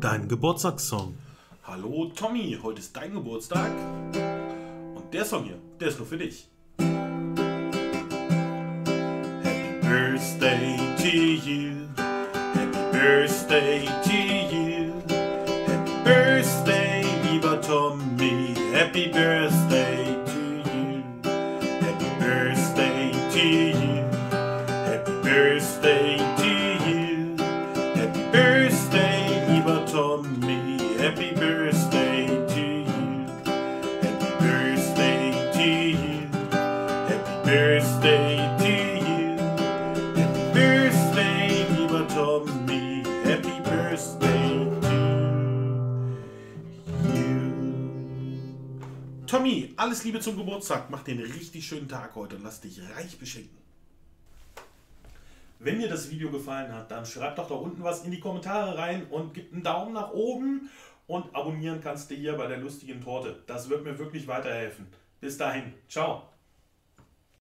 Dein Geburtstagssong. Hallo Tommy, heute ist dein Geburtstag. Und der Song hier, der ist nur für dich. Happy Birthday to you. Happy Birthday to you. Happy Birthday, lieber Tommy. Happy Birthday to you. Happy Birthday to you. Happy Birthday to you. Happy Birthday, lieber Tommy. Happy Birthday to you. Happy Birthday to you. Happy Birthday to you. Happy Birthday, lieber Tommy. Happy Birthday to you. Tommy, alles Liebe zum Geburtstag. Mach dir einen richtig schönen Tag heute und lass dich reich beschenken. Wenn dir das Video gefallen hat, dann schreib doch da unten was in die Kommentare rein und gib einen Daumen nach oben und abonnieren kannst du hier bei der lustigen Torte. Das wird mir wirklich weiterhelfen. Bis dahin, ciao.